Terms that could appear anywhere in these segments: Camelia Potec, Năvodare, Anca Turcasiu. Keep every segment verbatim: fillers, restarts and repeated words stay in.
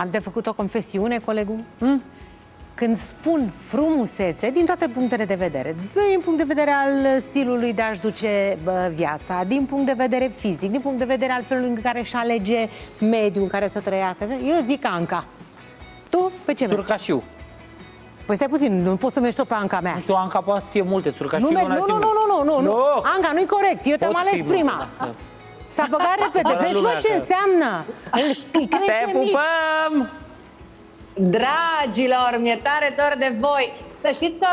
Am de făcut o confesiune, colegul? Hm? Când spun frumusețe, din toate punctele de vedere, din punct de vedere al stilului de a-și duce viața, din punct de vedere fizic, din punct de vedere al felului în care își alege mediul în care să trăiască, eu zic Anca. Tu, pe ce Turcasiu. Păi stai puțin, nu poți să mergi tot pe Anca mea. Nu știu, Anca poate să fie multe, Turcasiu nu, nu, nu, nu, nu, nu, Anca, nu-i corect, eu te-am ales prima. S-a băgat repede, vezi mă ce înseamnă. Te pupăm! Dragilor, mi-e tare dor de voi. Să știți că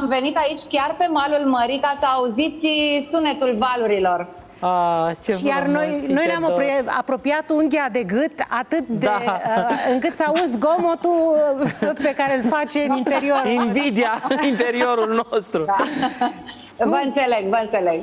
am venit aici chiar pe malul mării ca să auziți sunetul valurilor. A, ce și iar noi, noi ne-am apropiat unghia de gât atât de, da. uh, încât să auzi zgomotul pe care îl face în interior. Invidia în interiorul nostru. Da. Vă înțeleg, vă înțeleg.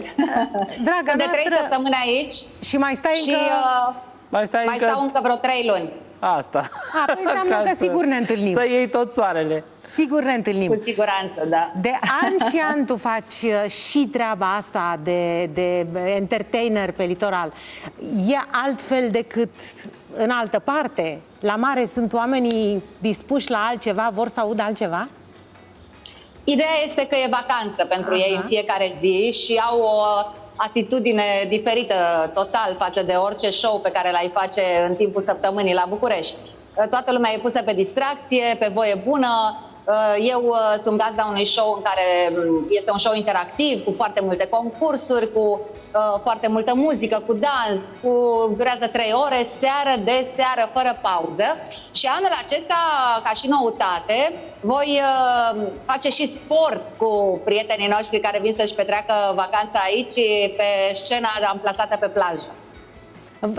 Dragă Sunt noastră, de trei săptămâni aici și mai stai și, încă... Uh, mai stai mai încă... stau încă vreo trei luni. Asta. A, păi înseamnă că sigur ne întâlnim. Să iei tot soarele. Sigur ne întâlnim. Cu siguranță, da. De ani și ani tu faci și treaba asta de, de entertainer pe litoral. E altfel decât în altă parte? La mare sunt oamenii dispuși la altceva, vor să audă altceva? Ideea este că e vacanță pentru Aha. ei în fiecare zi și au o atitudine diferită total față de orice show pe care l-ai face în timpul săptămânii la București. Toată lumea e pusă pe distracție, pe voie bună. Eu sunt gazda unui show în care este un show interactiv, cu foarte multe concursuri, cu foarte multă muzică, cu dans, cu durează trei ore, seară de seară, fără pauză. Și anul acesta, ca și noutate, voi face și sport cu prietenii noștri care vin să-și petreacă vacanța aici pe scena amplasată pe plajă.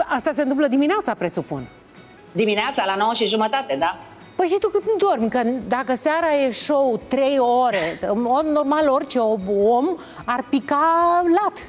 Asta se întâmplă dimineața, presupun. Dimineața, la nouă și jumătate, da. Păi și tu cât nu dormi? Că dacă seara e show trei ore, normal orice om ar pica lat.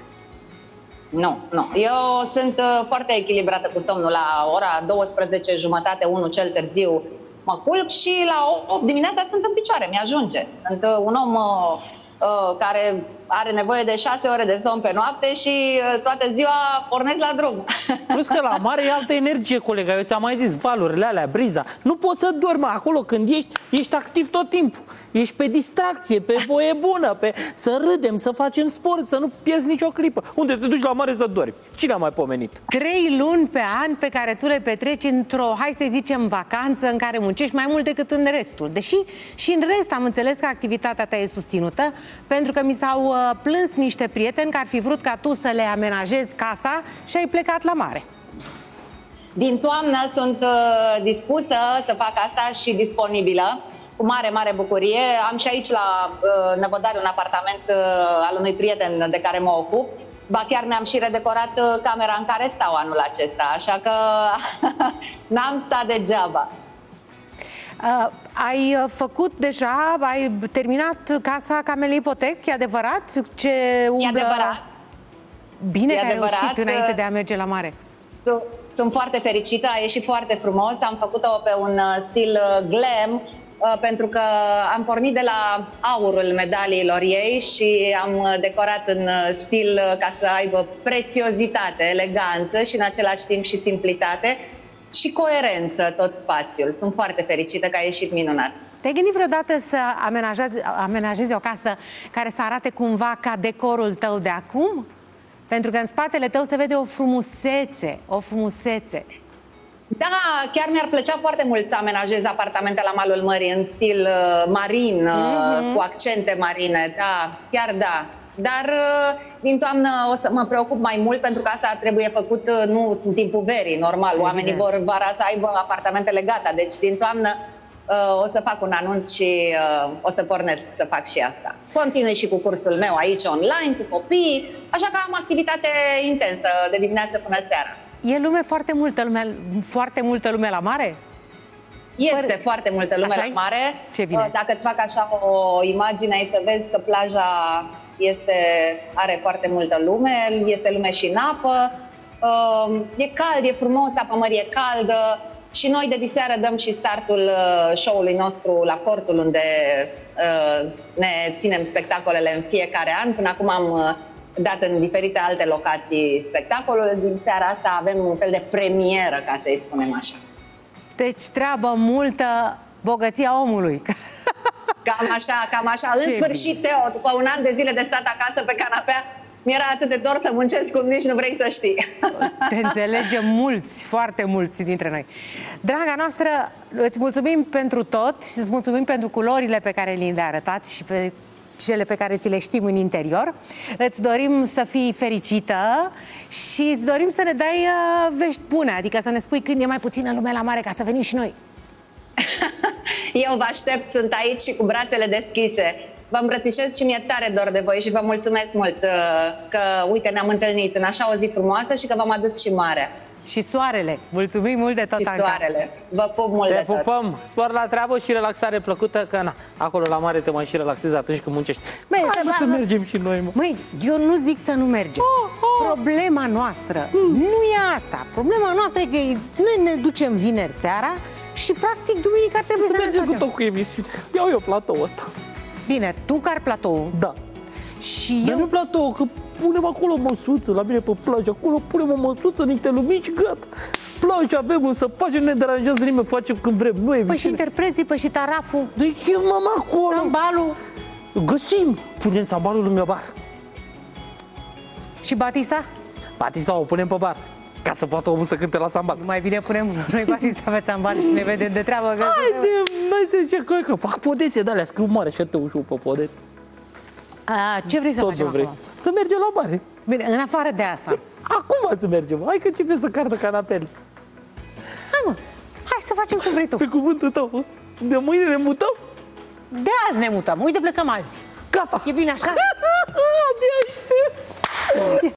Nu, nu. Eu sunt foarte echilibrată cu somnul. La ora douăsprezece, jumătate, unu cel târziu mă culc și la opt dimineața sunt în picioare, mi-ajunge. Sunt un om uh, care are nevoie de șase ore de somn pe noapte și uh, toată ziua pornesc la drum. Plus că la mare e altă energie, colega. Eu ți-am mai zis, valurile alea, briza. Nu poți să dormi acolo când ești, ești activ tot timpul. Ești pe distracție, pe voie bună, pe să râdem, să facem sport, să nu pierzi nicio clipă. Unde te duci la mare să dormi? Cine a mai pomenit? Trei luni pe an pe care tu le petreci într-o, hai să zicem, vacanță în care muncești mai mult decât în restul. Deși și în rest am înțeles că activitatea ta e susținută, pentru că mi s-au plâns niște prieteni că ar fi vrut ca tu să le amenajezi casa și ai plecat la mare. Din toamnă sunt dispusă să fac asta și disponibilă. Cu mare, mare bucurie. Am și aici la uh, Năvodare un apartament uh, al unui prieten de care mă ocup. Ba chiar mi-am și redecorat uh, camera în care stau anul acesta, așa că n-am stat degeaba. Uh, ai făcut deja, ai terminat casa Cameliei Potec, e adevărat? Ce umblă... E adevărat. Bine e că adevărat. Ai reușit înainte de a merge la mare. Sunt foarte fericită, a ieșit foarte frumos. Am făcut-o pe un stil glam, pentru că am pornit de la aurul medaliilor ei și am decorat în stil ca să aibă prețiozitate, eleganță și în același timp și simplitate și coerență tot spațiul. Sunt foarte fericită că a ieșit minunat. Te-ai gândit vreodată să amenajezi, amenajezi o casă care să arate cumva ca decorul tău de acum? Pentru că în spatele tău se vede o frumusețe, o frumusețe. Da, chiar mi-ar plăcea foarte mult să amenajez apartamente la malul mării în stil uh, marin, mm-hmm. cu accente marine, da, chiar da. Dar uh, din toamnă o să mă preocup mai mult pentru că asta trebuie făcut uh, nu în timpul verii, normal. Evident. Oamenii vor vara să aibă apartamentele gata, deci din toamnă uh, o să fac un anunț și uh, o să pornesc să fac și asta. Continui și cu cursul meu aici online, cu copiii, așa că am activitate intensă de dimineață până seara. E lume foarte multă lume, foarte multă lume la mare? Este Păr... foarte multă lume așa la mare. Ce bine. Dacă îți fac așa o imagine, ai să vezi că plaja este, are foarte multă lume, este lume și în apă. E cald, e frumos, apa mării e caldă și noi de diseară dăm și startul show-ului nostru la portul unde ne ținem spectacolele în fiecare an. Până acum am dat în diferite alte locații spectacolul. Din seara asta avem un fel de premieră, ca să-i spunem așa. Deci treabă multă, bogăția omului. Cam așa, cam așa. Ce În sfârșit, bine. Teo, după un an de zile de stat acasă pe canapea, mi-era atât de dor să muncesc cum nici nu vrei să știi. Te înțelegem mulți, foarte mulți dintre noi. Draga noastră, îți mulțumim pentru tot și îți mulțumim pentru culorile pe care le arătați și pe cele pe care ți le știm în interior. Îți dorim să fii fericită și îți dorim să ne dai vești bune, adică să ne spui când e mai puțină lume la mare ca să venim și noi. Eu vă aștept, sunt aici și cu brațele deschise. Vă îmbrățișez și mi-e tare dor de voi și vă mulțumesc mult că, uite, ne-am întâlnit în așa o zi frumoasă și că v-am adus și marea. Și soarele. Mulțumim mult de tot, Anca. Și soarele. Vă pup mult de tot. Te pupăm. Spor la treabă și relaxare plăcută, că na, acolo la mare te mai și relaxezi atunci când muncești. Băi, să mergem și noi, mă. Măi, eu nu zic să nu mergem. Oh, oh. Problema noastră mm. nu e asta. Problema noastră e că noi ne ducem vineri seara și practic duminica trebuie să, să ne mergem cu tot cu emisiune. Iau eu platoul ăsta. Bine, tu care platou? Da. Și dar eu... nu platou, că punem acolo o măsuță, la mine pe plajă, acolo punem o măsuță, niște lumini, gata. Plajă avem, să facem, ne deranjează nimeni, facem când vrem. Nu e păi și interpreții, păi și taraful. Deci e mama acolo. Sambalul. Găsim. Punem sambalul lângă bar. Și Batista? Batista o punem pe bar, ca să poată omul să cânte la țambal. Mai bine punem noi Batista pe țambal și ne vedem de treabă. Că haide, mai se că fac podețe de alea, scriu mare și atât ușor pe podețe. A, ce vrei să tot facem vrei. Acum? Să mergem la mare. Bine, în afară de asta. Acum să mergem. Hai că începe să cardă canapele. Hai, mă. Hai să facem cum vrei tu. Pe cuvântul tău. De mâine ne mutăm? De azi ne mutăm. Uite, plecăm azi. Gata. E bine așa? De aștept.